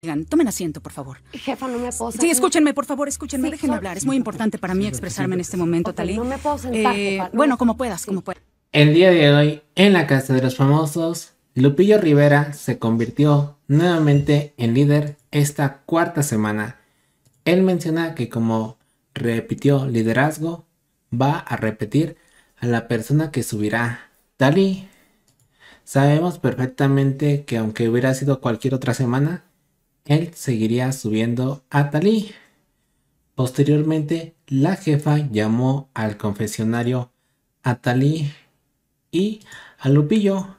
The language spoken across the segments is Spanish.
Digan, tomen asiento, por favor. Jefa, no me puedo sentar. Sí, escúchenme, por favor, escúchenme, sí, déjenme hablar. Es muy importante para mí expresarme en este momento, Thalí. No me puedo sentar, jefa, no. Bueno, como puedas, como puedas. El día de hoy, en la Casa de los Famosos, Lupillo Rivera se convirtió nuevamente en líder esta cuarta semana. Él menciona que como repitió liderazgo, va a repetir a la persona que subirá, Thalí. Sabemos perfectamente que aunque hubiera sido cualquier otra semana, él seguiría subiendo a Thalí. Posteriormente, la jefa llamó al confesionario a Thalí y a Lupillo,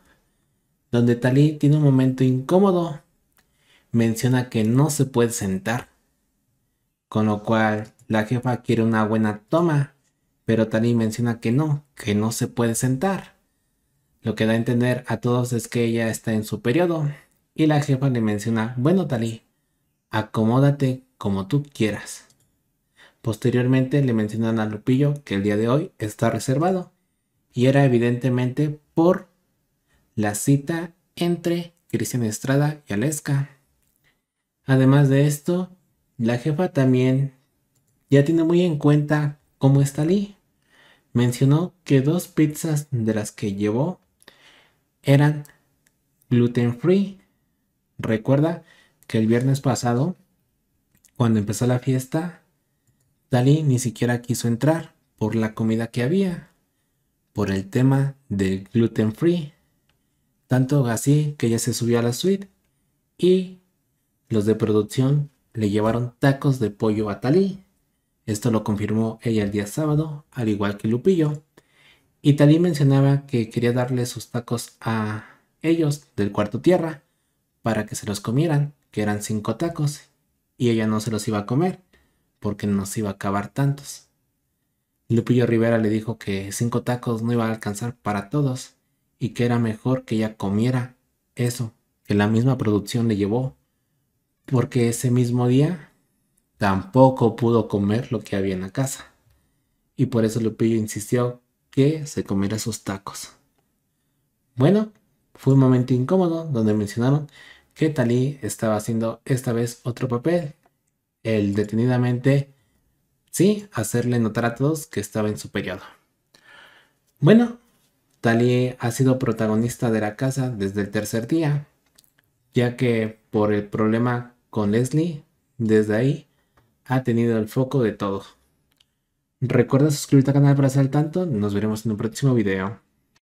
donde Thalí tiene un momento incómodo. Menciona que no se puede sentar, con lo cual la jefa quiere una buena toma, pero Thalí menciona que no se puede sentar. Lo que da a entender a todos es que ella está en su periodo. Y la jefa le menciona, bueno Thalí, acomódate como tú quieras. Posteriormente le mencionan a Lupillo que el día de hoy está reservado. Y era evidentemente por la cita entre Cristian Estrada y Aleska. Además de esto, la jefa también ya tiene muy en cuenta cómo es Thalí. Mencionó que 2 pizzas de las que llevó eran gluten free. Recuerda que el viernes pasado, cuando empezó la fiesta, Thalí ni siquiera quiso entrar por la comida que había, por el tema del gluten free. Tanto así que ella se subió a la suite y los de producción le llevaron tacos de pollo a Thalí. Esto lo confirmó ella el día sábado, al igual que Lupillo. Y Thalí mencionaba que quería darle sus tacos a ellos del cuarto tierra, para que se los comieran, que eran 5 tacos, y ella no se los iba a comer, porque no se iba a acabar tantos. Lupillo Rivera le dijo que 5 tacos no iba a alcanzar para todos, y que era mejor que ella comiera eso, que la misma producción le llevó, porque ese mismo día tampoco pudo comer lo que había en la casa, y por eso Lupillo insistió que se comiera sus tacos. Bueno, fue un momento incómodo donde mencionaron que Thalí estaba haciendo esta vez otro papel, el detenidamente, sí, hacerle notar a todos que estaba en su periodo. Bueno, Thalí ha sido protagonista de la casa desde el tercer día, ya que por el problema con Leslie, desde ahí ha tenido el foco de todo. Recuerda suscribirte al canal para estar al tanto, nos veremos en un próximo video.